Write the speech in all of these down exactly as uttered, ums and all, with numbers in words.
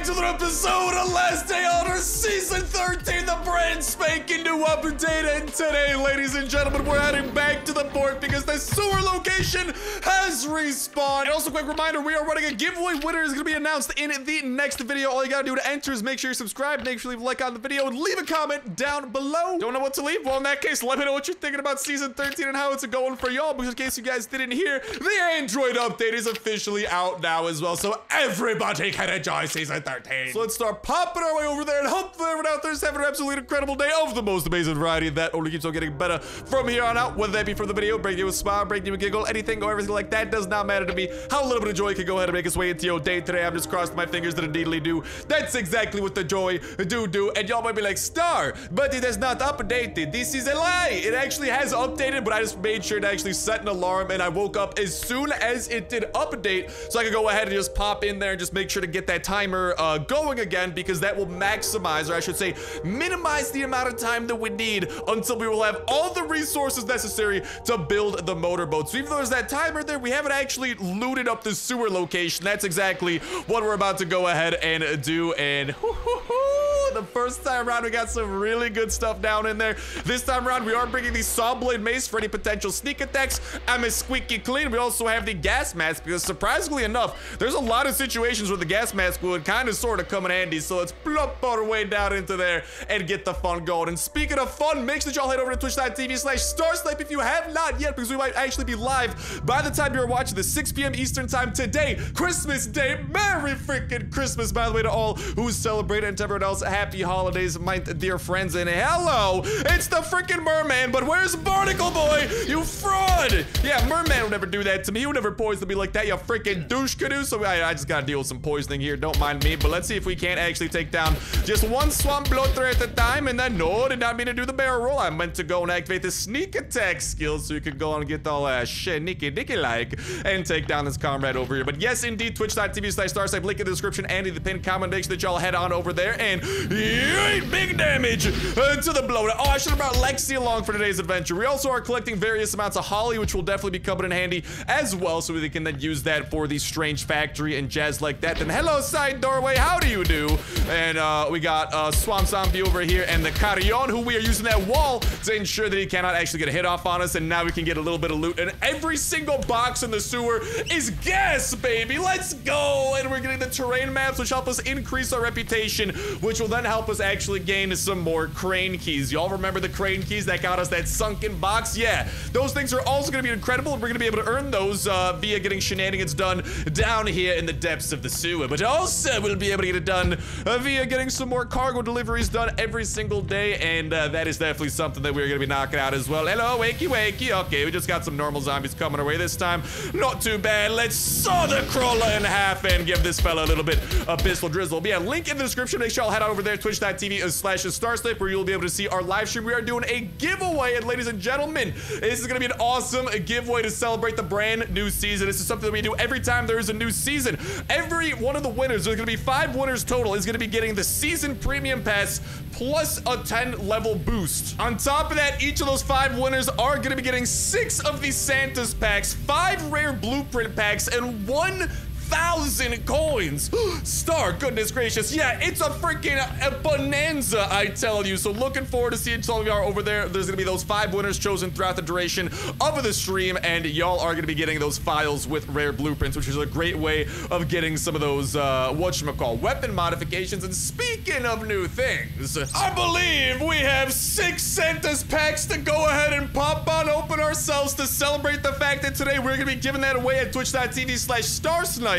back to another episode of Last Day on Earth, Season thirteen, the brand spanking new update. And today, ladies and gentlemen, we're heading back to the port because the sewer location has respawned. And also, quick reminder, we are running a giveaway. Winner is going to be announced in the next video. All you got to do to enter is make sure you subscribe, make sure you leave a like on the video, and leave a comment down below. Don't know what to leave? Well, in that case, let me know what you're thinking about Season thirteen and how it's going for y'all. Because in case you guys didn't hear, the Android update is officially out now as well. So everybody can enjoy Season thirteen. So let's start popping our way over there and hopefully everyone out there is having an absolutely incredible day of the most amazing variety that only keeps on getting better from here on out. Whether that be from the video, breaking you a smile, breaking you a giggle, anything or everything like that, does not matter to me. How a little bit of joy can go ahead and make its way into your day today. I'm just crossing my fingers that it deedly do. That's exactly what the joy do do. And y'all might be like, Star, but it has not updated. This is a lie. It actually has updated, but I just made sure to actually set an alarm and I woke up as soon as it did update so I could go ahead and just pop in there and just make sure to get that timer uh, going again, because that will maximize, or I should say minimize, the amount of time that we need until we will have all the resources necessary to build the motorboat. So even though there's that timer there, we haven't actually looted up the sewer location. That's exactly what we're about to go ahead and do. And hoo hoo hoo, the first time around, we got some really good stuff down in there. This time around, we are bringing the saw blade mace for any potential sneak attacks. I'm a squeaky clean. We also have the gas mask, because surprisingly enough, there's a lot of situations where the gas mask would kind of sort of come in handy. So let's plop our way down into there and get the fun going. And speaking of fun, make sure that y'all head over to twitch dot t v slash Starsnipe if you have not yet, because we might actually be live by the time you're watching this, six p m Eastern time today, Christmas Day. Merry freaking Christmas, by the way, to all who celebrate, and to everyone else, happy holidays, my dear friends. And hello, it's the freaking Merman, but where's Barnacle Boy, you fraud? Yeah, Merman would never do that to me. He would never poison me like that, you freaking douche canoe. So I, I just gotta deal with some poisoning here. Don't mind me, but let's see if we can't actually take down just one Swamp Bloater at a time. And then, no, did not mean to do the barrel roll. I meant to go and activate the sneak attack skill so you could go on and get all that uh, shit, nicky nicky like, and take down this comrade over here. But yes, indeed, twitch dot t v slash Starsnipe, link in the description and in the pinned comment. Make sure that y'all head on over there and yeet, big damage uh, to the bloater. Oh, I should have brought Lexi along for today's adventure. We also are collecting various amounts of holly, which will definitely be coming in handy as well, so we can then use that for the Strange Factory and jazz like that. Then hello, side doorway, how do you do? And uh, we got uh, Swamp Zombie over here and the Carrion, who we are using that wall to ensure that he cannot actually get a hit off on us. And now we can get a little bit of loot. And every single box in the sewer is gas, baby. Let's go. And we're getting the terrain maps, which help us increase our reputation, which will then help us actually gain some more crane keys. Y'all remember the crane keys that got us that sunken box? Yeah, those things are also going to be incredible, and we're going to be able to earn those uh, via getting shenanigans done down here in the depths of the sewer. But also we'll be able to get it done uh, via getting some more cargo deliveries done every single day, and uh, that is definitely something that we're going to be knocking out as well. Hello, wakey wakey. Okay, we just got some normal zombies coming our way this time. Not too bad. Let's saw the crawler in half and give this fella a little bit of pistol drizzle. But yeah, link in the description. Make sure y'all head out over there, twitch dot t v slash Starsnipe, where you'll be able to see our live stream. We are doing a giveaway, and ladies and gentlemen, this is going to be an awesome giveaway to celebrate the brand new season. This is something that we do every time there is a new season. Every one of the winners, there's going to be five winners total, is going to be getting the season premium pass plus a ten level boost. On top of that, each of those five winners are going to be getting six of the Santa's packs, five rare blueprint packs, and one thousand coins. Star, goodness gracious. Yeah, it's a freaking a bonanza, I tell you. So looking forward to seeing some of y'all over there. There's gonna be those five winners chosen throughout the duration of the stream, and y'all are gonna be getting those files with rare blueprints, which is a great way of getting some of those uh whatchamacall weapon modifications. And speaking of new things, I believe we have six Santa's packs to go ahead and pop on open ourselves to celebrate the fact that today we're gonna be giving that away at twitch dot t v slash Starsnipe.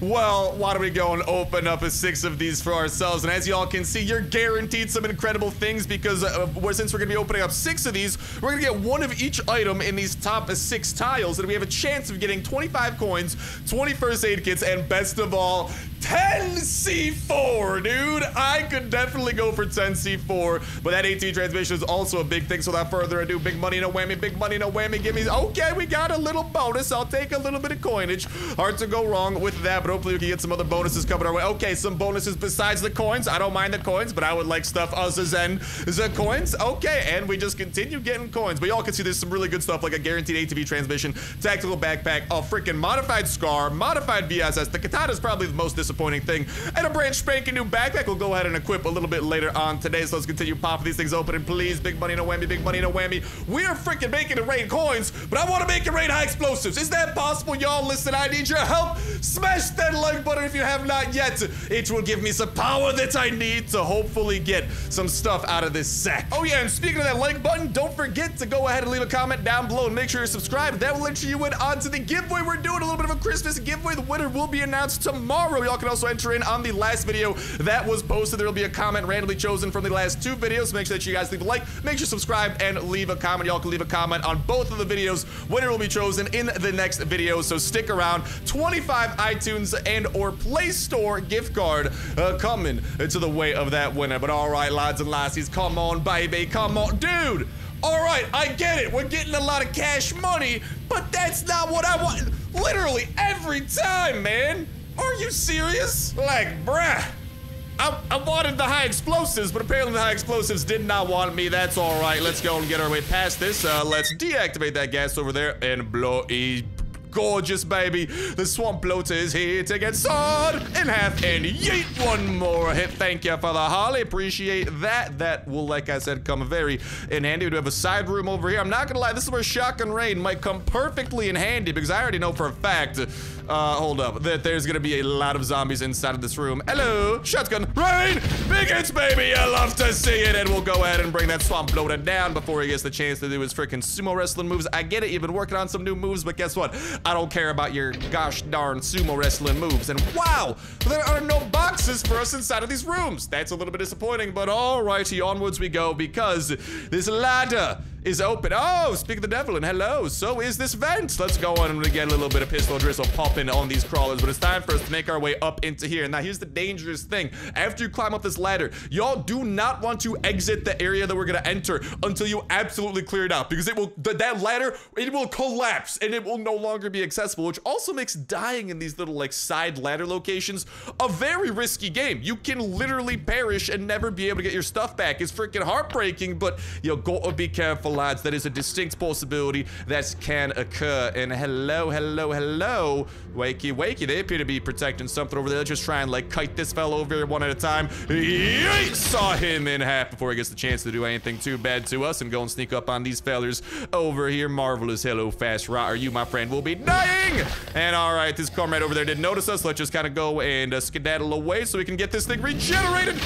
Well, why don't we go and open up a six of these for ourselves? And as y'all can see, you're guaranteed some incredible things, because uh, we're, since we're going to be opening up six of these, we're going to get one of each item in these top six tiles, and we have a chance of getting twenty-five coins, twenty first aid kits, and best of all, ten C four, dude. I could definitely go for ten C four, but that A T V transmission is also a big thing. So without further ado, big money, no whammy, big money, no whammy. Give me, okay, we got a little bonus. I'll take a little bit of coinage. Hard to go wrong with that, but hopefully we can get some other bonuses coming our way. Okay, some bonuses besides the coins. I don't mind the coins, but I would like stuff other than the coins. Okay, and we just continue getting coins. But y'all can see there's some really good stuff, like a guaranteed A T V transmission, tactical backpack, a freaking modified SCAR, modified V S S. The Katana is probably the most disappointing disappointing thing. And a brand spanking new backpack we'll go ahead and equip a little bit later on today. So let's continue popping these things open. And please, big money, no whammy, big money, no whammy. We're freaking making it rain coins, but I want to make it rain high explosives. Is that possible, y'all? Listen, I need your help. Smash that like button if you have not yet. It will give me some power that I need to hopefully get some stuff out of this sack. Oh yeah, and speaking of that like button, don't forget to go ahead and leave a comment down below and make sure you're subscribed. That will enter you in onto the giveaway. We're doing a little bit of a Christmas giveaway. The winner will be announced tomorrow. Y'all can also enter in on the last video that was posted. There will be a comment randomly chosen from the last two videos. Make sure that you guys leave a like, make sure you subscribe, and leave a comment. Y'all can leave a comment on both of the videos. Winner will be chosen in the next video, so stick around. twenty-five iTunes and or Play Store gift card uh, coming to the way of that winner. But all right, lads and lassies, come on, baby, come on, dude. All right, I get it. We're getting a lot of cash money, but that's not what I want. Literally every time, man. Are you serious? Like, bruh. I, I wanted the high explosives, but apparently the high explosives did not want me. That's all right. Let's go and get our way past this. Uh, let's deactivate that gas over there and blow it. Gorgeous, baby. The Swamp Bloater is here to get sawed in half and yeet one more hit. Thank you for the holly. Appreciate that. That will, like I said, come very in handy. We do have a side room over here. I'm not gonna lie, this is where shotgun rain might come perfectly in handy, because I already know for a fact, uh, hold up, that there's gonna be a lot of zombies inside of this room. Hello, shotgun rain. Big hits, baby. I love to see it. And we'll go ahead and bring that Swamp Bloater down before he gets the chance to do his freaking sumo wrestling moves. I get it, you've been working on some new moves, but guess what? I don't care about your gosh darn sumo wrestling moves. And wow, there are no boxes for us inside of these rooms. That's a little bit disappointing, but all righty, onwards we go, because this ladder is open. Oh, speak of the devil, and hello, so is this vent. Let's go on and get a little bit of pistol drizzle popping on these crawlers, but it's time for us to make our way up into here. Now, here's the dangerous thing. After you climb up this ladder, y'all do not want to exit the area that we're gonna enter until you absolutely clear it out, because it will, th that ladder, it will collapse, and it will no longer be accessible, which also makes dying in these little, like, side ladder locations a very risky game. You can literally perish and never be able to get your stuff back. It's freaking heartbreaking, but you gotta be careful, lads. That is a distinct possibility that can occur. And hello, hello, hello. Wakey, wakey. They appear to be protecting something over there. Let's just try and, like, kite this fella over here one at a time. Yeet! Saw him in half before he gets the chance to do anything too bad to us, and go and sneak up on these fellers over here. Marvelous. Hello, fast rotter. You, my friend, will be dying. And all right, this comrade over there didn't notice us. Let's just kind of go and uh, skedaddle away so we can get this thing regenerated.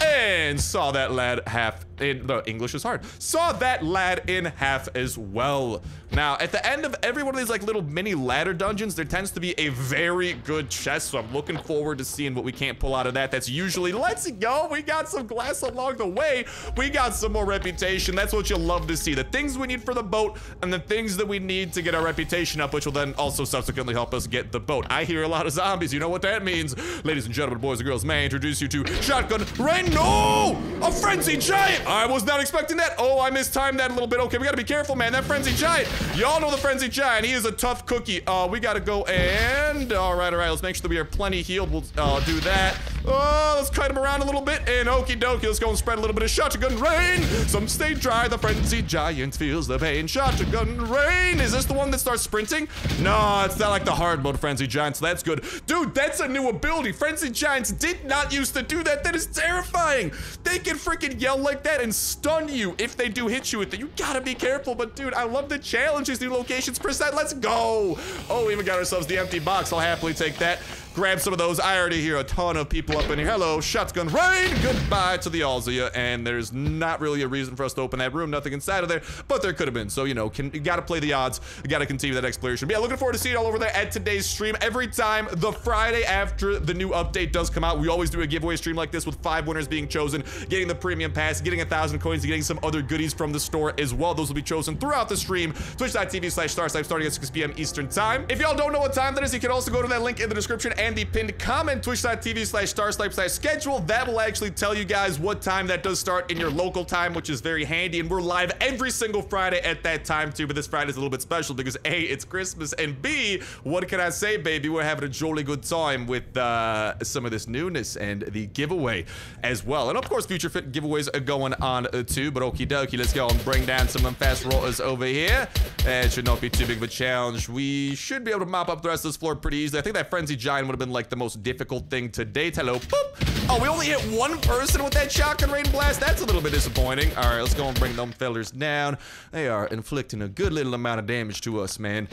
And saw that lad half in the English is hard. Saw that lad in half as well. Now, at the end of every one of these, like, little mini ladder dungeons, there tends to be a very good chest, so I'm looking forward to seeing what we can't pull out of that. That's usually, let's go, we got some glass along the way, we got some more reputation. That's what you'll love to see, the things we need for the boat and the things that we need to get our reputation up, which will then also subsequently help us get the boat. I hear a lot of zombies, you know what that means. Ladies and gentlemen, boys and girls, may I introduce you to Shotgun Rain? No! A Frenzy Giant! I was not expecting that. Oh, I mistimed that a little bit. Okay, we gotta be careful, man. That Frenzy Giant, y'all know the Frenzy Giant, he is a tough cookie. Uh, we gotta go and, all right, all right, let's make sure that we are plenty healed. We'll uh, do that. Oh, let's cut him around a little bit, and okie dokie, let's go and spread a little bit of shotgun rain. Some stay dry, the Frenzy Giant feels the pain. Shotgun rain, is this the one that starts sprinting? No, it's not like the hard mode Frenzy Giant, so that's good. Dude, that's a new ability. Frenzy Giants did not used to do that. That is terrifying. They can freaking yell like that and stun you if they do hit you with it. You gotta be careful, but dude, I love the challenge. These new locations percent. Let's go. Oh, we even got ourselves the empty box. I'll happily take that. Grab some of those. I already hear a ton of people up in here. Hello, shotgun rain. Goodbye to the alls of you. And there's not really a reason for us to open that room. Nothing inside of there, but there could have been. So, you know, can, you got to play the odds. You got to continue that exploration. But yeah, looking forward to seeing it all over there at today's stream. Every time the Friday after the new update does come out, we always do a giveaway stream like this with five winners being chosen, getting the premium pass, getting a thousand coins, getting some other goodies from the store as well. Those will be chosen throughout the stream. Twitch.tv slash Starsnipe starting at six p m Eastern time. If y'all don't know what time that is, you can also go to that link in the description and the pinned comment, twitch.tv slash starsnipe slash schedule. That will actually tell you guys what time that does start in your local time, which is very handy. And we're live every single Friday at that time too, but this Friday's a little bit special because A, it's Christmas, and B, what can I say, baby? We're having a jolly good time with uh, some of this newness and the giveaway as well. And of course, future fit giveaways are going on too, but okie dokie, let's go and bring down some of them fast rollers over here. Uh, it should not be too big of a challenge. We should be able to mop up the rest of this floor pretty easily. I think that Frenzy Giant would have been like the most difficult thing to date. Hello. Boop. Oh, we only hit one person with that shotgun rain blast. That's a little bit disappointing. All right, let's go and bring them fellers down. They are inflicting a good little amount of damage to us, man.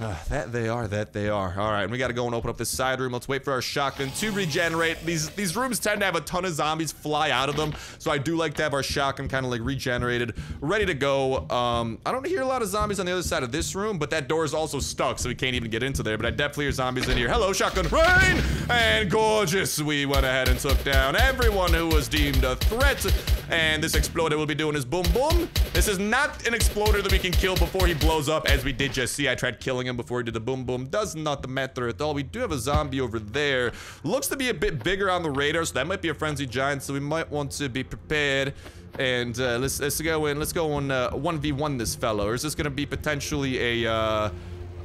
Uh, that they are, that they are. All right, and we gotta go and open up this side room. Let's wait for our shotgun to regenerate. These these rooms tend to have a ton of zombies fly out of them, so I do like to have our shotgun kind of like regenerated, ready to go. Um, I don't hear a lot of zombies on the other side of this room, but that door is also stuck, so we can't even get into there, but I definitely hear zombies in here. Hello, shotgun rain! And gorgeous, we went ahead and took down everyone who was deemed a threat. And this exploder will be doing his boom boom. This is not an exploder that we can kill before he blows up, as we did just see. I tried killing him before he did the boom boom. Does not matter at all. We do have a zombie over there. Looks to be a bit bigger on the radar, so that might be a Frenzy Giant, so we might want to be prepared. And uh, let's, let's go in. Let's go on uh, one v one this fellow. Or is this going to be potentially a... Uh...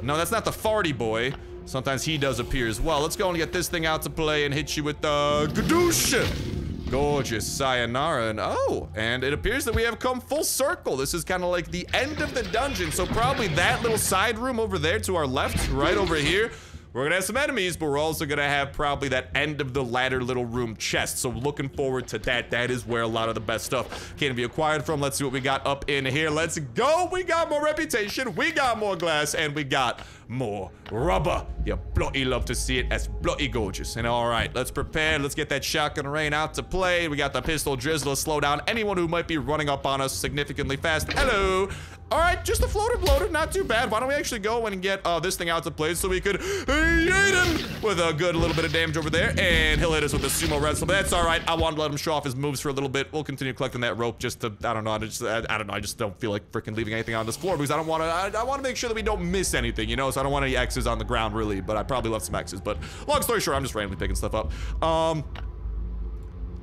No, that's not the farty boy. Sometimes he does appear as well. Let's go and get this thing out to play and hit you with the uh, Gadoosh! Gorgeous, sayonara, and oh, and it appears that we have come full circle. This is kind of like the end of the dungeon, so probably that little side room over there to our left, right over here, we're gonna have some enemies, but we're also gonna have probably that end of the ladder little room chest, so looking forward to that. That is where a lot of the best stuff can be acquired from. Let's see what we got up in here. Let's go. We got more reputation, we got more glass, and we got more rubber. You bloody love to see it. That's bloody gorgeous. And all right, let's prepare. Let's get that shotgun rain out to play. We got the pistol drizzle to slow down anyone who might be running up on us significantly fast. Hello. All right, just a floater bloater, not too bad. Why don't we actually go and get uh, this thing out to play so we could eat him with a good little bit of damage over there. And he'll hit us with a sumo wrestle, but that's all right. I want to let him show off his moves for a little bit. We'll continue collecting that rope just to, I don't know. I, just, I, I don't know. I just don't feel like freaking leaving anything on this floor because I don't want to, I, I want to make sure that we don't miss anything, you know? So I don't want any X's on the ground, really, but I probably left some X's. But long story short, I'm just randomly picking stuff up. Um,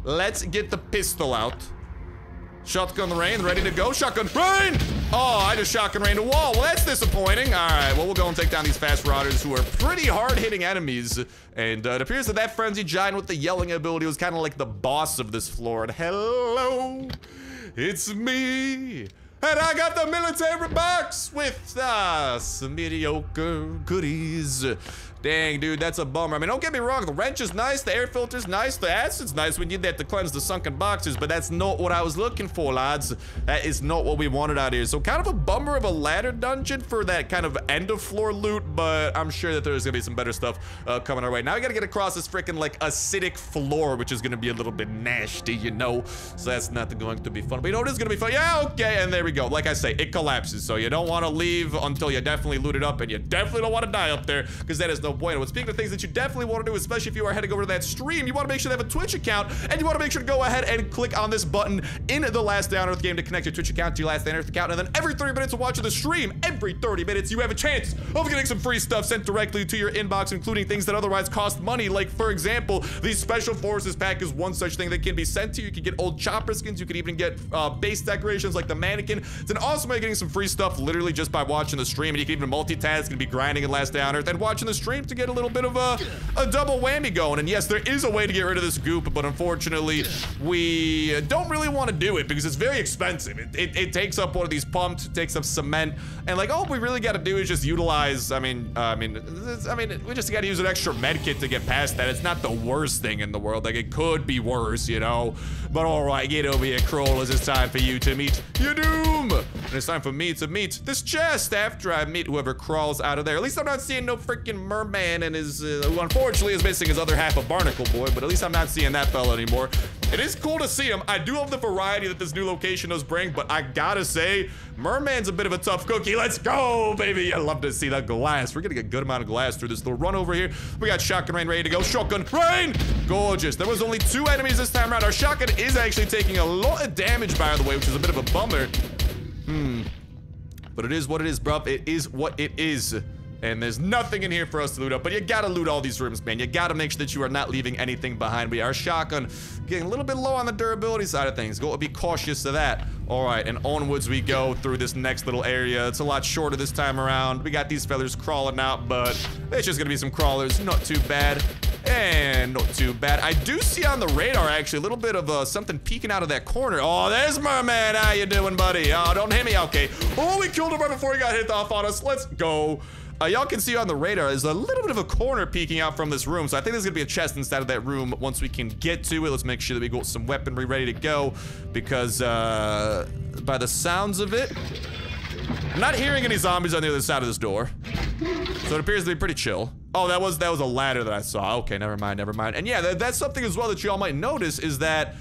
let's get the pistol out. Shotgun rain, ready to go. Shotgun rain! Oh, I just shotgun rained a wall. Well, that's disappointing. All right, well, we'll go and take down these fast rodders who are pretty hard-hitting enemies. And uh, it appears that that Frenzy Giant with the yelling ability was kind of like the boss of this floor. And hello, it's me. And I got the military box with uh, some mediocre goodies. Dang, dude, that's a bummer. I mean, don't get me wrong. The wrench is nice. The air filter's nice. The acid's nice. We need that to cleanse the sunken boxes, but that's not what I was looking for, lads. That is not what we wanted out here. So kind of a bummer of a ladder dungeon for that kind of end-of-floor loot, but I'm sure that there's going to be some better stuff uh, coming our way. Now we got to get across this freaking, like, acidic floor, which is going to be a little bit nasty, you know? So that's not going to be fun. But you know what is going to be fun? Yeah, okay, and there we go. Like I say, it collapses, so you don't want to leave until you definitely loot it up, and you definitely don't want to die up there, because that is no bueno. Speaking of things that you definitely want to do, especially if you are heading over to that stream, you want to make sure they have a Twitch account, and you want to make sure to go ahead and click on this button in the Last Day on Earth game to connect your Twitch account to your Last Day on Earth account, and then every thirty minutes of watching the stream, every thirty minutes, you have a chance of getting some free stuff sent directly to your inbox, including things that otherwise cost money, like, for example, the Special Forces pack is one such thing that can be sent to you. You can get old chopper skins, you can even get uh, base decorations like the mannequin. It's an awesome way of getting some free stuff literally just by watching the stream, and you can even multitask and be grinding in Last Day on Earth and watching the stream to get a little bit of a, a double whammy going. And yes, there is a way to get rid of this goop, but unfortunately, we don't really want to do it because it's very expensive. It, it, it takes up one of these pumps, it takes up cement, and like all we really got to do is just utilize. I mean, uh, I mean, I mean, we just got to use an extra med kit to get past that. It's not the worst thing in the world. Like it could be worse, you know. But all right, get over here, crawlers. It's time for you to meet your doom, and it's time for me to meet this chest. After I meet whoever crawls out of there, at least I'm not seeing no freaking Merman. Man and his, uh, who unfortunately is missing his other half of Barnacle Boy, but at least I'm not seeing that fella anymore. It is cool to see him. I do love the variety that this new location does bring, but I gotta say, Merman's a bit of a tough cookie. Let's go, baby. I love to see that glass. We're gonna get a good amount of glass through this little run over here. We got shotgun rain ready to go. Shotgun rain! Gorgeous. There was only two enemies this time around. Our shotgun is actually taking a lot of damage, by the way, which is a bit of a bummer. Hmm. But it is what it is, bruv. It is what it is. And there's nothing in here for us to loot up, but you gotta loot all these rooms, man. You gotta make sure that you are not leaving anything behind. We are shotgun getting a little bit low on the durability side of things. Go be cautious of that. All right, and onwards we go through this next little area. It's a lot shorter this time around. We got these fellas crawling out, but it's just gonna be some crawlers. Not too bad. And not too bad. I do see on the radar, actually, a little bit of uh, something peeking out of that corner. Oh, there's Merman. How you doing, buddy? Oh, don't hit me. Okay. Oh, we killed him right before he got hit off on us. Let's go. Uh, y'all can see on the radar, there's a little bit of a corner peeking out from this room. So I think there's gonna be a chest inside of that room once we can get to it. Let's make sure that we got some weaponry ready to go, because uh, by the sounds of it, I'm not hearing any zombies on the other side of this door. So it appears to be pretty chill. Oh, that was that was a ladder that I saw. Okay, never mind, never mind. And yeah, that, that's something as well that y'all might notice is that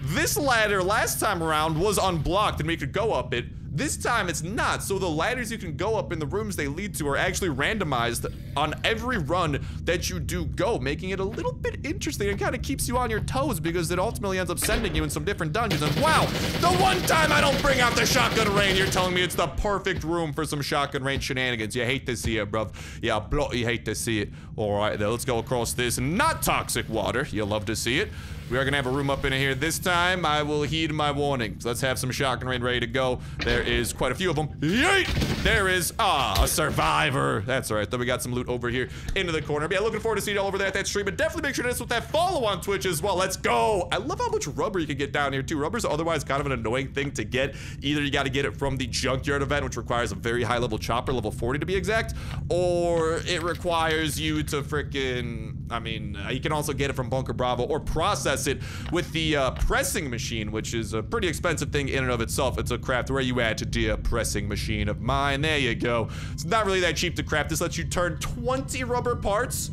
this ladder last time around was unblocked and we could go up it. This time it's not, so the ladders you can go up in the rooms they lead to are actually randomized on every run that you do go, making it a little bit interesting and kind of keeps you on your toes because it ultimately ends up sending you in some different dungeons. And wow, the one time I don't bring out the shotgun rain, you're telling me it's the perfect room for some shotgun rain shenanigans. You hate to see it, bruv. Yeah, bloody you hate to see it. All right, then let's go across this not toxic water. You'll love to see it. We are gonna have a room up in here this time. I will heed my warnings. Let's have some shotgun rain ready to go. There is quite a few of them. Yeet! There is, ah, a survivor. That's all right, then we got some loot over here into the corner. But yeah, looking forward to seeing you all over there at that stream, but definitely make sure to hit us with that follow on Twitch as well. Let's go. I love how much rubber you can get down here too. Rubber's otherwise kind of an annoying thing to get. Either you gotta get it from the junkyard event, which requires a very high level chopper, level forty to be exact, or it requires you to frickin', I mean, you can also get it from Bunker Bravo or process it with the uh, pressing machine, which is a pretty expensive thing in and of itself. It's a craft. Where you at, dear pressing machine of mine? There you go. It's not really that cheap to craft. This lets you turn twenty rubber parts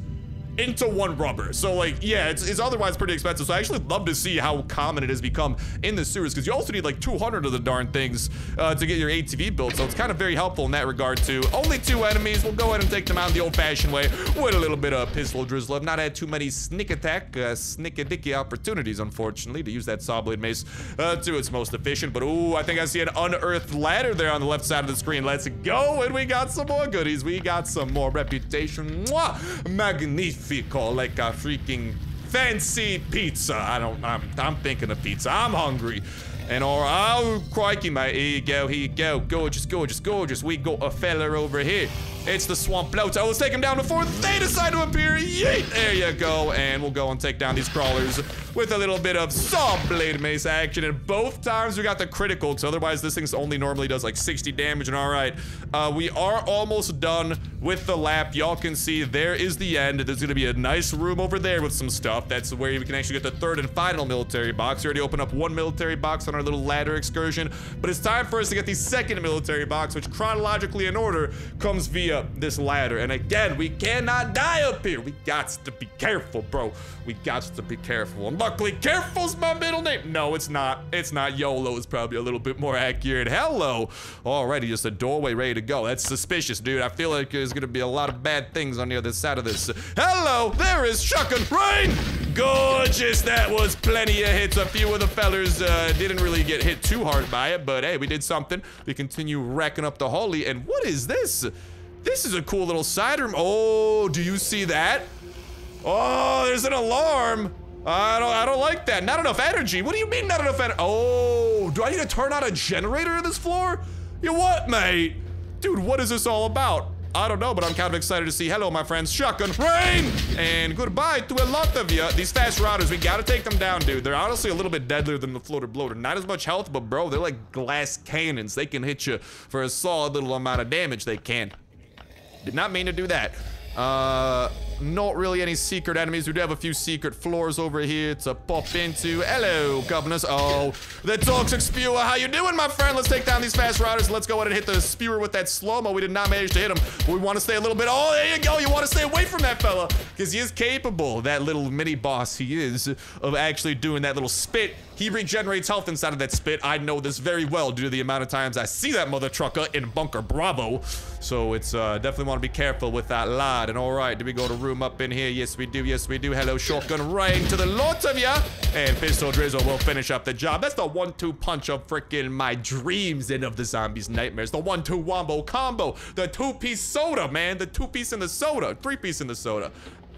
into one rubber. So like, yeah, it's, it's otherwise pretty expensive. So I actually love to see how common it has become in the sewers, because you also need like two hundred of the darn things uh, to get your A T V built. So it's kind of very helpful in that regard too. Only two enemies. We'll go ahead and take them out the old fashioned way with a little bit of pistol drizzle. I've not had too many snick attack, uh, snick a dicky opportunities, unfortunately, to use that saw blade mace uh, to its most efficient. But ooh, I think I see an unearthed ladder there on the left side of the screen. Let's go. And we got some more goodies. We got some more reputation. Mwah! Magnifique. Call like a freaking fancy pizza. I don't, I'm, I'm thinking of pizza. I'm hungry. And or, oh, crikey, mate. Here you go, here you go. Gorgeous, gorgeous, gorgeous. We got a fella over here. It's the Swamp Bloater. Let's take him down before they decide to appear. Yeet! There you go. And we'll go and take down these crawlers with a little bit of saw blade mace action. And both times we got the critical, because otherwise this thing's only normally does like sixty damage. And all right, uh, we are almost done with the lap. Y'all can see there is the end. There's going to be a nice room over there with some stuff. That's where we can actually get the third and final military box. We already opened up one military box on our little ladder excursion, but it's time for us to get the second military box, which chronologically in order comes via this ladder. And again, we cannot die up here. We got to be careful, bro. We got to be careful. I'm Luckily, careful's my middle name. No, it's not. It's not. YOLO is probably a little bit more accurate. Hello. Alrighty, just a doorway ready to go. That's suspicious, dude. I feel like there's gonna be a lot of bad things on the other side of this. Hello, there is Shotgun Rain. Gorgeous. That was plenty of hits. A few of the fellers uh, didn't really get hit too hard by it, but hey, we did something. We continue racking up the holy. And what is this? This is a cool little side room. Oh, do you see that? Oh, there's an alarm. I don't, I don't like that. Not enough energy. What do you mean not enough energy? Oh, do I need to turn on a generator on this floor? You what, mate? Dude, what is this all about? I don't know, but I'm kind of excited to see. Hello, my friends. Shotgun Rain! And goodbye to a lot of you. These fast routers, we gotta take them down, dude. They're honestly a little bit deadlier than the floater bloater. Not as much health, but bro, they're like glass cannons. They can hit you for a solid little amount of damage. They can. Did not mean to do that. Uh, not really any secret enemies. We do have a few secret floors over here to pop into. Hello, governors. Oh, the toxic spewer. How you doing, my friend? Let's take down these fast routers. Let's go ahead and hit the spewer with that slow-mo. We did not manage to hit him. We want to stay a little bit. Oh, there you go. You want to stay away from that fella, because he is capable, that little mini-boss he is, of actually doing that little spit. He regenerates health inside of that spit. I know this very well due to the amount of times I see that mother trucker in Bunker Bravo. So it's uh, definitely want to be careful with that lad. And all right, did we go to room up in here? Yes, we do. Yes, we do. Hello, Shotgun Rain to the lot of ya. And Pistol Drizzle will finish up the job. That's the one two punch of freaking my dreams and of the zombies' nightmares. The one two wombo combo. The two-piece soda, man. The two-piece in the soda. Three-piece in the soda.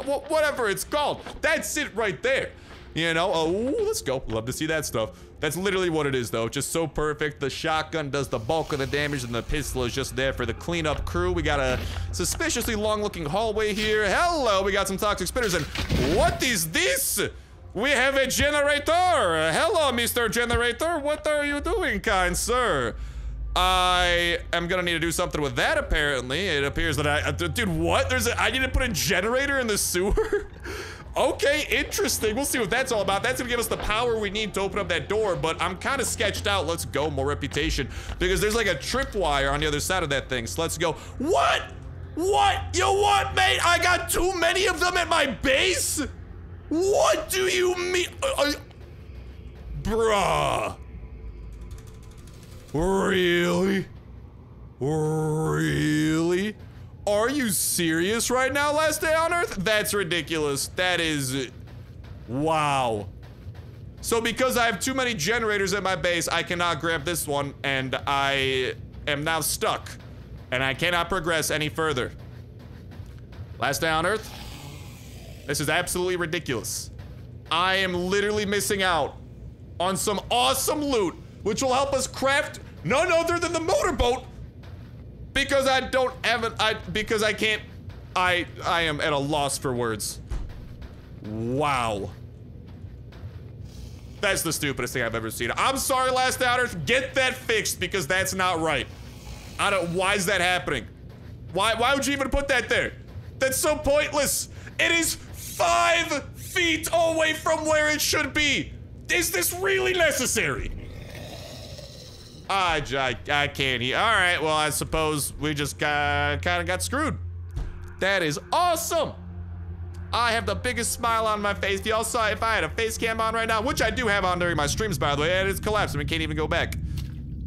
whatever it's called. That's it right there. You know, oh, let's go. Love to see that stuff. That's literally what it is, though. Just so perfect. The shotgun does the bulk of the damage, and the pistol is just there for the cleanup crew. We got a suspiciously long-looking hallway here. Hello, we got some toxic spitters, and what is this? We have a generator. Hello, Mister Generator. What are you doing, kind sir? I am gonna need to do something with that, apparently. It appears that I... Uh, dude, what? There's a... I need to put a generator in the sewer? Okay, interesting. We'll see what that's all about. That's gonna give us the power we need to open up that door, but I'm kind of sketched out. Let's go, more reputation, because there's like a tripwire on the other side of that thing, so let's go. What? What? You what, mate? I got too many of them at my base? What do you mean? Uh, uh, bruh. Really? Really? Are you serious right now, Last Day on Earth? That's ridiculous. That is... Wow. So because I have too many generators at my base, I cannot grab this one, and I am now stuck. And I cannot progress any further. Last Day on Earth? This is absolutely ridiculous. I am literally missing out on some awesome loot, which will help us craft none other than the motorboat, because I don't have an, I, because I can't, I, I am at a loss for words. Wow. That's the stupidest thing I've ever seen. I'm sorry, Last Day on Earth, get that fixed, because that's not right. I don't, why is that happening? Why, why would you even put that there? That's so pointless. It is five feet away from where it should be. Is this really necessary? I, I, I can't eat. All right, well, I suppose we just got, kind of got screwed. That is awesome. I have the biggest smile on my face. Y'all saw if I had a face cam on right now, which I do have on during my streams, by the way, and it's collapsed and we can't even go back.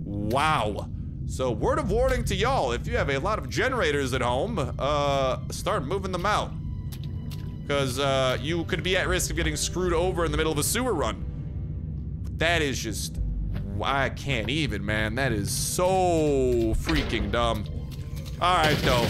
Wow. So word of warning to y'all, if you have a lot of generators at home, uh, start moving them out. Because uh, you could be at risk of getting screwed over in the middle of a sewer run. But that is just... I can't even, man. That is so freaking dumb. All right, though.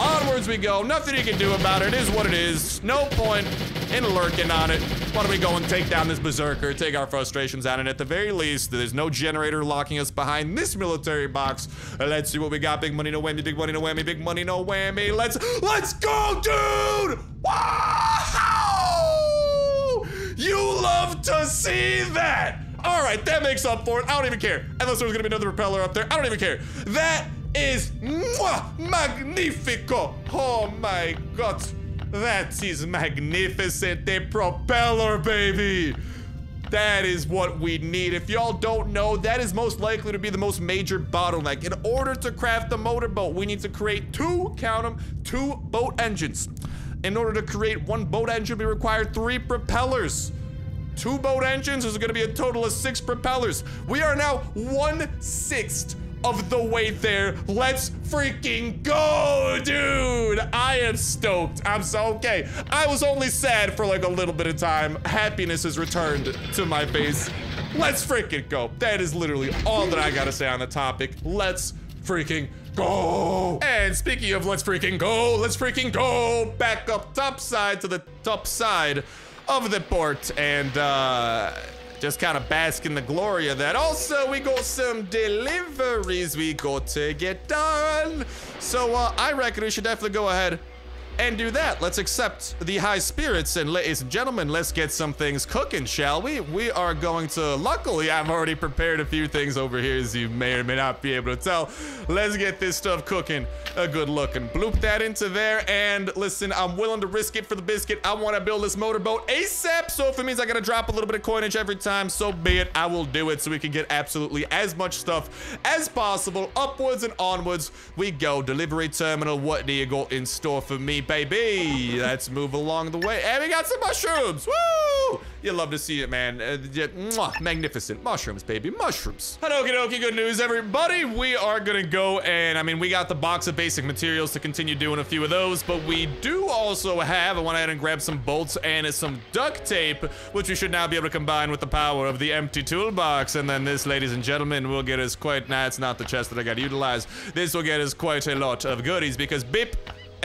Onwards we go. Nothing you can do about it. It is what it is. No point in lurking on it. Why don't we go and take down this berserker, take our frustrations out, and at the very least, there's no generator locking us behind this military box. Let's see what we got. Big money, no whammy. Big money, no whammy. Big money, no whammy. Let's, let's go, dude! Wow! You love to see that! All right, that makes up for it. I don't even care. Unless there was gonna be another propeller up there. I don't even care. That is mwah, magnifico. Oh my God. That is magnificent. The propeller, baby. That is what we need. If y'all don't know, that is most likely to be the most major bottleneck. In order to craft the motorboat, we need to create two, count them, two boat engines. In order to create one boat engine, we require three propellers. Two boat engines, there's gonna be a total of six propellers. We are now one-sixth of the way there. Let's freaking go, dude! I am stoked. I'm so okay. I was only sad for like a little bit of time. Happiness has returned to my face. Let's freaking go. That is literally all that I gotta say on the topic. Let's freaking go. And speaking of let's freaking go, let's freaking go back up topside to the top side of the port, and uh, just kind of bask in the glory of that. Also, we got some deliveries we got to get done. So uh, I reckon we should definitely go ahead and do that. Let's accept the high spirits, and ladies and gentlemen, let's get some things cooking, shall we? We are going to, luckily, I've already prepared a few things over here, as you may or may not be able to tell. Let's get this stuff cooking a good look and bloop that into there. And listen, I'm willing to risk it for the biscuit. I want to build this motorboat ASAP, so if it means I gotta drop a little bit of coinage every time, so be it. I will do it so we can get absolutely as much stuff as possible. Upwards and onwards we go. Delivery terminal, what do you got in store for me, baby? Let's move along the way. And we got some mushrooms. Woo! You love to see it, man. Uh, yeah, mwah, magnificent. Mushrooms, baby. Mushrooms. Okie dokie, good news, everybody. We are gonna go, and I mean, we got the box of basic materials to continue doing a few of those, but we do also have, I went ahead and grabbed some bolts and some duct tape, which we should now be able to combine with the power of the empty toolbox. And then this, ladies and gentlemen, will get us quite, nah, it's not the chest that I gotta utilize. This will get us quite a lot of goodies, because beep,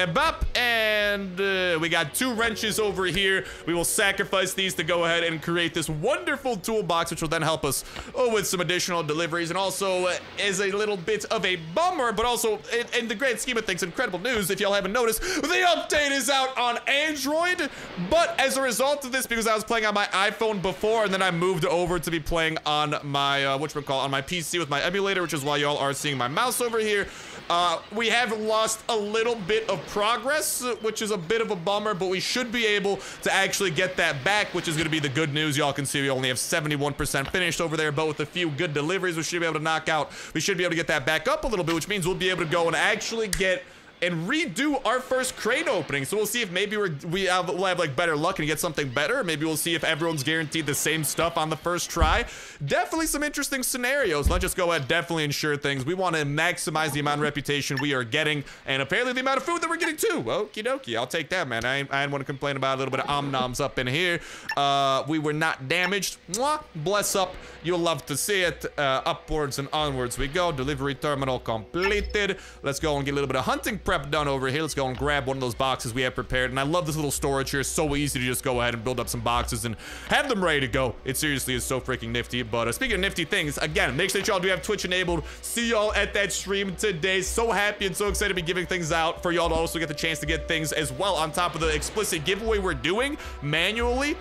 a bop, and uh, we got two wrenches over here. We will sacrifice these to go ahead and create this wonderful toolbox, which will then help us oh, with some additional deliveries, and also uh, is a little bit of a bummer, but also in, in the grand scheme of things, incredible news. If y'all haven't noticed, the update is out on Android, but as a result of this, because I was playing on my iPhone before, and then I moved over to be playing on my uh, whatchamacallit, on my P C with my emulator, which is why y'all are seeing my mouse over here. Uh, we have lost a little bit of progress, which is a bit of a bummer, but we should be able to actually get that back, which is going to be the good news. Y'all can see we only have seventy-one percent finished over there, but with a few good deliveries, we should be able to knock out. We should be able to get that back up a little bit, which means we'll be able to go and actually get and redo our first crate opening. So we'll see if maybe we're, we have, we'll have like better luck and get something better. Maybe we'll see if everyone's guaranteed the same stuff on the first try. Definitely some interesting scenarios. Let's just go ahead, definitely ensure things. We want to maximize the amount of reputation we are getting and apparently the amount of food that we're getting too. Okie dokie, I'll take that, man. I ain't, I ain't want to complain about a little bit of om-noms up in here. Uh, we were not damaged. Mwah, bless up. You'll love to see it. Uh, upwards and onwards we go. Delivery terminal completed. Let's go and get a little bit of hunting prep done over here. Let's go and grab one of those boxes we have prepared, and I love this little storage here. It's so easy to just go ahead and build up some boxes and have them ready to go. It seriously is so freaking nifty. But uh, speaking of nifty things, again, make sure that y'all do have Twitch enabled. See y'all at that stream today. So happy and so excited to be giving things out for y'all to also get the chance to get things as well on top of the explicit giveaway we're doing manually.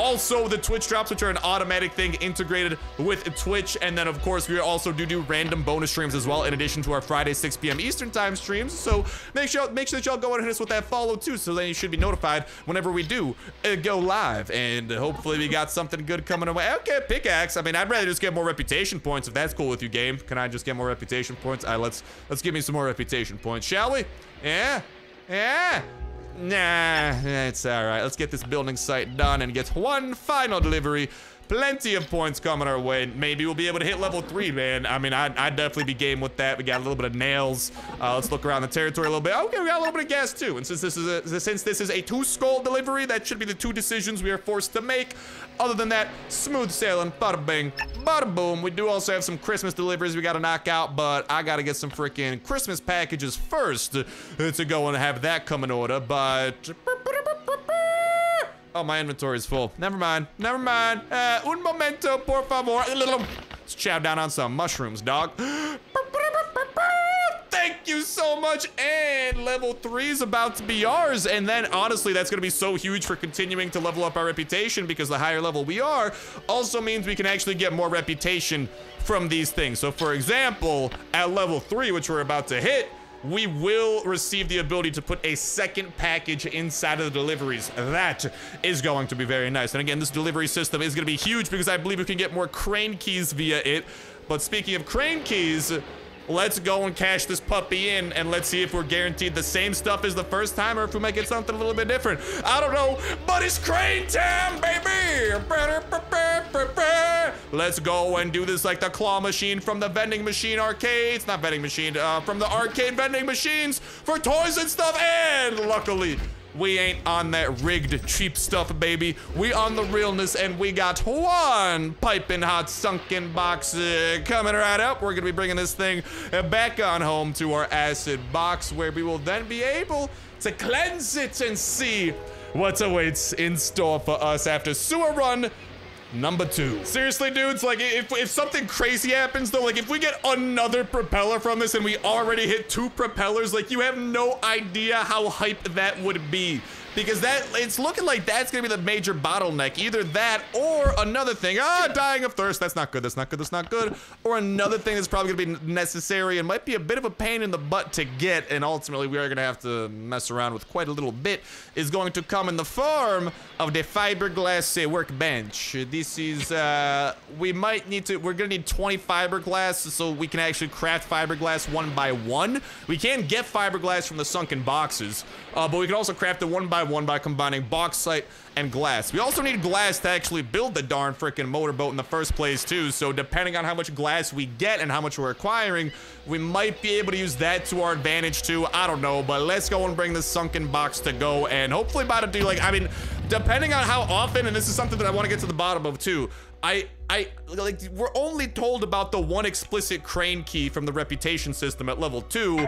Also, the Twitch drops, which are an automatic thing integrated with Twitch. And then, of course, we also do do random bonus streams as well, in addition to our Friday six p m Eastern time streams. So make sure make sure that y'all go and hit us with that follow, too, so then you should be notified whenever we do uh, go live. And hopefully we got something good coming away. Okay, pickaxe. I mean, I'd rather just get more reputation points, if that's cool with you, game. Can I just get more reputation points? All right, let's, let's give me some more reputation points, shall we? Yeah? Yeah? Nah, it's all right. Let's get this building site done and get one final delivery. Plenty of points coming our way. Maybe we'll be able to hit level three, man. I mean, I'd, I'd definitely be game with that. We got a little bit of nails. Uh, let's look around the territory a little bit. Okay, we got a little bit of gas too. And since this is a since this is a two skull delivery, that should be the two decisions we are forced to make. Other than that, smooth sailing, bada bing, bada boom. We do also have some Christmas deliveries we got to knock out, but I got to get some freaking Christmas packages first to go and have that come in order. But oh, my inventory is full. Never mind. Never mind. Uh, un momento, por favor. Let's chow down on some mushrooms, dog. Thank you so much. And level three is about to be ours. And then, honestly, that's going to be so huge for continuing to level up our reputation, because the higher level we are also means we can actually get more reputation from these things. So, for example, at level three, which we're about to hit, we will receive the ability to put a second package inside of the deliveries. That is going to be very nice. And again, this delivery system is going to be huge, because I believe we can get more crane keys via it. But speaking of crane keys, let's go and cash this puppy in, and let's see if we're guaranteed the same stuff as the first time, or if we might get something a little bit different. I don't know, but it's crane time, baby! Let's go and do this like the claw machine from the vending machine arcades. Not vending machine, uh, from the arcade vending machines for toys and stuff. And luckily, we ain't on that rigged cheap stuff, baby. We on the realness, and we got one piping hot sunken box uh, coming right up. We're gonna be bringing this thing back on home to our acid box, where we will then be able to cleanse it and see what awaits in store for us after sewer run number two. Seriously, dudes, like if, if something crazy happens though, like if we get another propeller from this and we already hit two propellers, like you have no idea how hype that would be, because that, it's looking like that's gonna be the major bottleneck. Either that or another thing, ah, dying of thirst, that's not good, that's not good, that's not good. Or another thing that's probably gonna be necessary and might be a bit of a pain in the butt to get, and ultimately we are gonna have to mess around with quite a little bit, is going to come in the form of the fiberglass workbench. This is, uh, we might need to, we're gonna need twenty fiberglass so we can actually craft fiberglass one by one. We can get fiberglass from the sunken boxes, uh, but we can also craft it one by one by combining bauxite and glass. We also need glass to actually build the darn freaking motorboat in the first place too, so depending on how much glass we get and how much we're acquiring, we might be able to use that to our advantage too. I don't know, but let's go and bring this sunken box to go, and hopefully by the do like I mean depending on how often, and this is something that I want to get to the bottom of too, I, I, like, we're only told about the one explicit crane key from the reputation system at level two.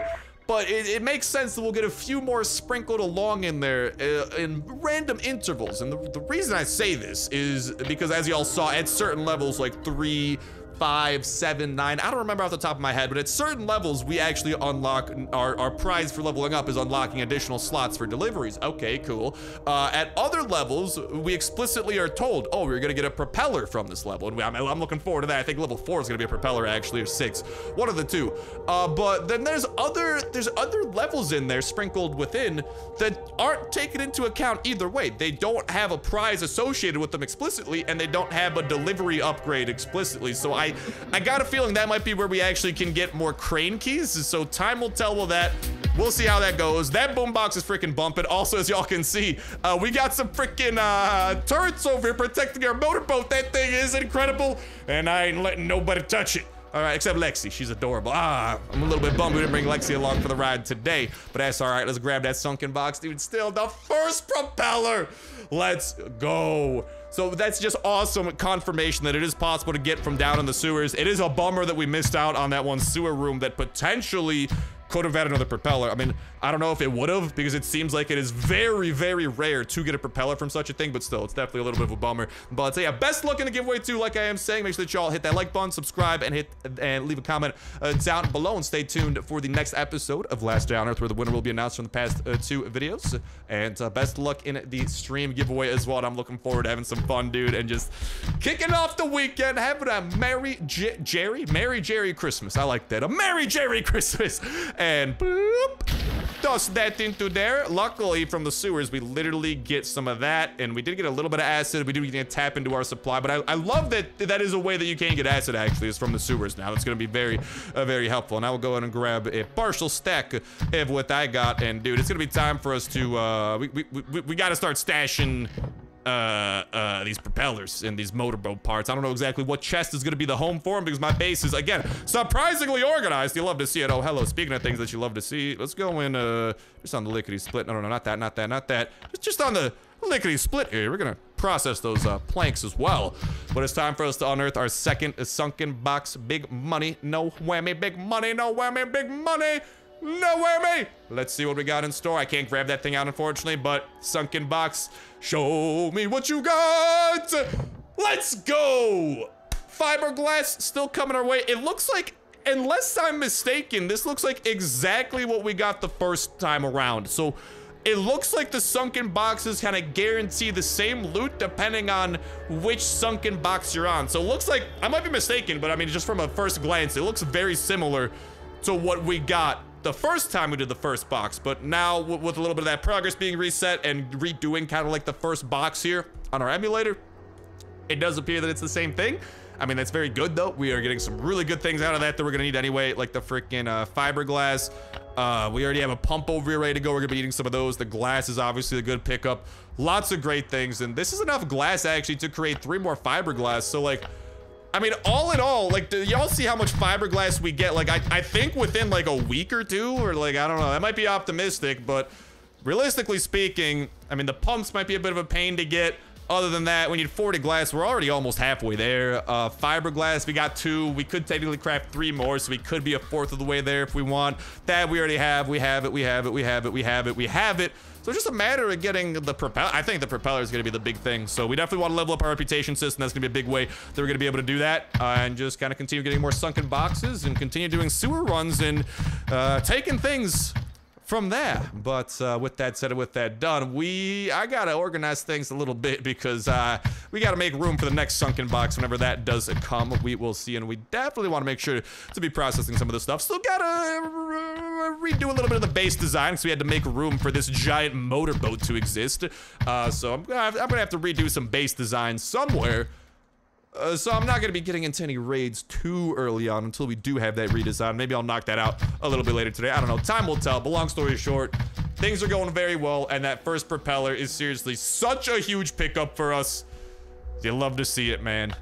but it, it makes sense that we'll get a few more sprinkled along in there uh, in random intervals. And the, the reason I say this is because, as y'all saw, at certain levels, like three, five, seven, nine, I don't remember off the top of my head, but at certain levels, we actually unlock, our, our prize for leveling up is unlocking additional slots for deliveries. Okay, cool. Uh, at other levels, we explicitly are told, oh, we're gonna get a propeller from this level. And we, I'm, I'm looking forward to that. I think level four is gonna be a propeller, actually, or six, one of the two. Uh, but then there's other, there's other levels in there sprinkled within that aren't taken into account either way. They don't have a prize associated with them explicitly, and they don't have a delivery upgrade explicitly. So I, I got a feeling that might be where we actually can get more crane keys. So time will tell with that. We'll see how that goes. That boombox is freaking bumping. Also, as y'all can see, uh, we got some freaking uh, turrets over here protecting our motorboat. That thing is incredible, and I ain't letting nobody touch it. All right, except Lexi. She's adorable. Ah, I'm a little bit bummed we didn't bring Lexi along for the ride today, but that's all right. Let's grab that sunken box, dude. Still the first propeller. Let's go. So that's just awesome confirmation that it is possible to get from down in the sewers. It is a bummer that we missed out on that one sewer room that potentially could have had another propeller. I mean, I don't know if it would have, because it seems like it is very, very rare to get a propeller from such a thing, but still, it's definitely a little bit of a bummer. But so yeah, best luck in the giveaway too, like I am saying. Make sure that y'all hit that like button, subscribe, and hit and leave a comment uh, down below, and stay tuned for the next episode of Last Day on Earth, where the winner will be announced from the past uh, two videos. And uh, best luck in the stream giveaway as well. And I'm looking forward to having some fun, dude, and just kicking off the weekend, having a Merry J Jerry, Merry Jerry Christmas. I like that, a Merry Jerry Christmas. And boop, toss that into there. Luckily, from the sewers, we literally get some of that, and we did get a little bit of acid. We do need to tap into our supply, but I, I love that that is a way that you can get acid, actually, is from the sewers now. That's going to be very, uh, very helpful, and I will go ahead and grab a partial stack of what I got, and, dude, it's going to be time for us to, uh, we, we, we, we got to start stashing uh uh these propellers and these motorboat parts. I don't know exactly what chest is going to be the home for them, because my base is, again, surprisingly organized. You love to see it. Oh, hello. Speaking of things that you love to see, let's go in uh just on the lickety split. No, no, no, not that, not that, not that. Just on the lickety split here. We're gonna process those uh planks as well. But it's time for us to unearth our second sunken box. Big money, no whammy. Big money, no whammy. Big money, no whammy. Let's see what we got in store. I can't grab that thing out, unfortunately, but sunken box, show me what you got. Let's go. Fiberglass still coming our way. It looks like, unless I'm mistaken, this looks like exactly what we got the first time around. So it looks like the sunken boxes kind of guarantee the same loot depending on which sunken box you're on. So it looks like, I might be mistaken, but I mean, just from a first glance, it looks very similar to what we got the first time we did the first box. But now with a little bit of that progress being reset and redoing kind of like the first box here on our emulator, it does appear that it's the same thing. I mean, that's very good though. We are getting some really good things out of that that we're gonna need anyway, like the freaking uh, fiberglass. Uh, we already have a pump over here ready to go. We're gonna be eating some of those. The glass is obviously a good pickup. Lots of great things. And this is enough glass actually to create three more fiberglass. So like, I mean, all in all, like, do y'all see how much fiberglass we get? Like, I, I think within, like, a week or two, or, like, I don't know. That might be optimistic, but realistically speaking, I mean, the pumps might be a bit of a pain to get. Other than that, we need forty glass. We're already almost halfway there. Uh, fiberglass, we got two. We could technically craft three more, so we could be a fourth of the way there if we want. That we already have. We have it. We have it. We have it. We have it. We have it. So it's just a matter of getting the propeller. I think the propeller is going to be the big thing. So we definitely want to level up our reputation system. That's going to be a big way that we're going to be able to do that. Uh, and just kind of continue getting more sunken boxes and continue doing sewer runs and uh, taking things from there. But uh, with that said and with that done, we I got to organize things a little bit, because uh, we got to make room for the next sunken box whenever that does come. We will see. And we definitely want to make sure to be processing some of this stuff. Still got to redo a little bit of the base design, because we had to make room for this giant motorboat to exist. Uh, so I'm, I'm gonna have to redo some base design somewhere. Uh, so I'm not gonna be getting into any raids too early on until we do have that redesign. Maybe I'll knock that out a little bit later today. I don't know, time will tell. But long story short, things are going very well, and that first propeller is seriously such a huge pickup for us. You love to see it, man.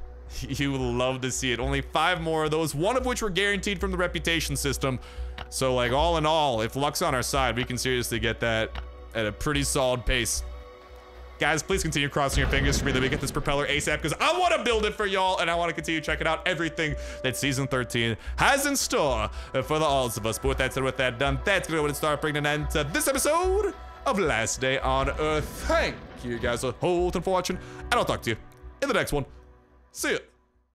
You love to see it. Only five more of those, one of which were guaranteed from the reputation system. So, like, all in all, if luck's on our side, we can seriously get that at a pretty solid pace. Guys, please continue crossing your fingers for me that we get this propeller ASAP, because I want to build it for y'all, and I want to continue checking out everything that season thirteen has in store for the alls of us. But with that said, with that done, that's going to start bringing an end to this episode of Last Day on Earth. Thank you guys a whole ton for watching, and I'll talk to you in the next one. See ya.